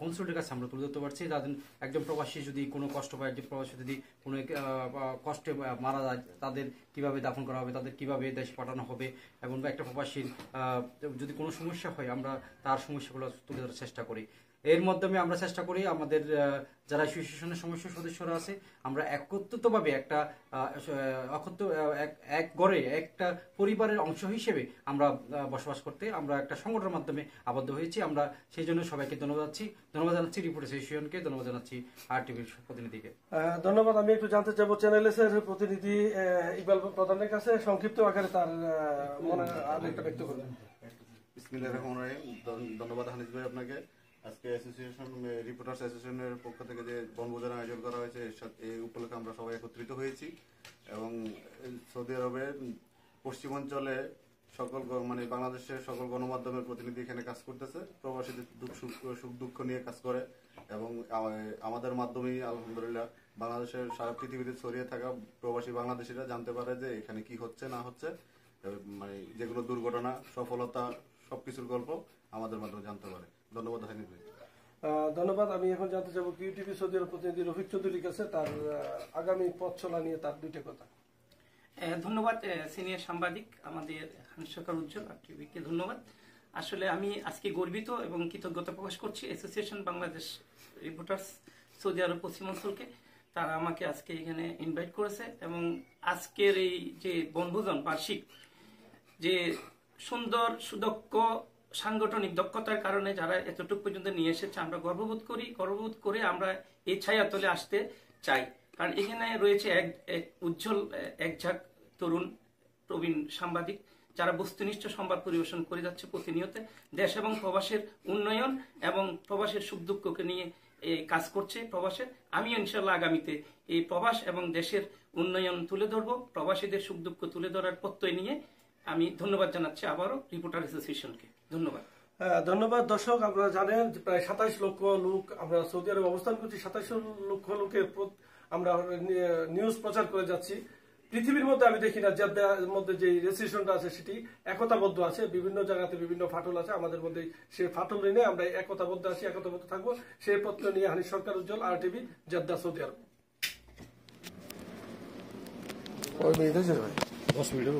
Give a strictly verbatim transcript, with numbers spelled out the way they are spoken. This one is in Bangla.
কনসালটের কাছে আমরা তুলে ধরতে পারছি। যাদের একজন প্রবাসী যদি কোনো কষ্ট পায়, একজন প্রবাসী যদি কোনো কষ্টে মারা যায়, তাদের কিভাবে দাফন করা হবে, তাদের কিভাবে দেশে পাঠানো হবে, এবং একটা প্রবাসীর যদি কোনো সমস্যা হয় আমরা তার সমস্যাগুলো তুলে ধরার চেষ্টা করি। এর মাধ্যমে আমরা চেষ্টা করি আমাদের যারা অ্যাসোসিয়েশনের সমস্ত সদস্যরা আছে আমরা একত্রিতভাবে একটা অক্ষত এক গড়ে একটা পরিবারের অংশ হিসেবে আমরা বসবাস করতে আমরা একটা সংগঠনের মাধ্যমে আবদ্ধ হয়েছি। আমরা সেই জন্য সবাইকে ধন্যবাদ জানাচ্ছি। ধন্যবাদ জানাচ্ছি রিপোর্টার অ্যাসোসিয়েশনকে, ধন্যবাদ জানাচ্ছি আর টিভির প্রতিনিধিকে। ধন্যবাদ। আমি একটু জানতে চাইবো চ্যানেল এস এর প্রতিনিধি ইকবাল প্রধানের কাছে সংক্ষিপ্ত আকারে তার মনে আরেকটা ব্যক্ত করবেন। বিসমিল্লাহির রহমানির রহিম। ধন্যবাদ হানিফ ভাই আপনাকে। আজকে অ্যাসোসিয়েশন রিপোর্টার্স অ্যাসোসিয়েশনের পক্ষ থেকে যে বনভোজনের আয়োজন করা হয়েছে এর সাথে এই উপলক্ষে আমরা সবাই একত্রিত হয়েছি এবং সৌদি আরবের পশ্চিমাঞ্চলে সকল মানে বাংলাদেশের সকল গণমাধ্যমের প্রতিনিধি এখানে কাজ করতেছে, প্রবাসীদের দুঃখ সুখ দুঃখ নিয়ে কাজ করে এবং আমাদের মাধ্যমেই আলহামদুলিল্লাহ বাংলাদেশের সারা পৃথিবীতে ছড়িয়ে থাকা প্রবাসী বাংলাদেশিরা জানতে পারে যে এখানে কি হচ্ছে না হচ্ছে, মানে যেগুলো দুর্ঘটনা সফলতা সবকিছুর গল্প আমাদের মাধ্যমে জানতে পারে। ধন্যবাদ হানিফ ভাই। ধন্যবাদ। আমি এখন জানতে চাইব কিউটিভি সৌদি আরব প্রতিনিধি রফিক চৌধুরীর কাছে তার আগামী পথ চলা নিয়ে তার দুইটা কথা। ধন্যবাদ সিনিয়র সাংবাদিক আমাদের হানসাকার উজ্জ্বল আর টিভিকে ধন্যবাদ। আসলে আমি আজকে গর্বিত এবং কৃতজ্ঞতা প্রকাশ করছি অ্যাসোসিয়েশন বাংলাদেশ রিপোর্টার্স সৌদি আরব পশ্চিমাঞ্চলকে, তারা আমাকে আজকে এখানে ইনভাইট করেছে এবং আজকের এই যে বনভোজন বার্ষিক যে সুন্দর সুদক্ষ সাংগঠনিক দক্ষতার কারণে যারা এতটুকু পর্যন্ত নিয়ে এসেছে আমরা গর্ববোধ করি। গর্ববোধ করে আমরা এই ছায়াতলে আসতে চাই, কারণ এখানে রয়েছে এক এক উজ্জ্বল একঝাঁক তরুণ প্রবীণ সাংবাদিক যারা বস্তুনিষ্ঠ সংবাদ পরিবেশন করে যাচ্ছে প্রতিনিয়ত, দেশ এবং প্রবাসের উন্নয়ন এবং প্রবাসের সুখ দুঃখকে নিয়ে কাজ করছে প্রবাসের। আমি ইনশাল্লাহ আগামীতে এই প্রবাস এবং দেশের উন্নয়ন তুলে ধরবো, প্রবাসীদের সুখ দুঃখ তুলে ধরার প্রত্যয় নিয়ে আমি ধন্যবাদ জানাচ্ছি আবারও রিপোর্টার অ্যাসোসিয়েশনকে। ধন্যবাদ। ধন্যবাদ। দর্শক আপনারা জানেন যে প্রায় সাতাইশ লক্ষ লোক আমরা সৌদি আরবে অবস্থান করছি, সাতাইশ লক্ষ লোকের আমরা নিউজ প্রচার করে যাচ্ছি। পৃথিবীর মধ্যে আমি দেখি না জেদ্দার মধ্যে যে রেজিস্ট্রেশনটা আছে সেটি একতাবদ্ধ আছে, বিভিন্ন জায়গাতে বিভিন্ন ফাটল আছে, আমাদের মধ্যে সেই ফাটল নিয়ে আমরা একতাবদ্ধ আছি, একতাবদ্ধ থাকবো। সেই পত্র নিয়ে Hanif Sarkar Ujjwal, R TV, Jeddah, Saudi আরব।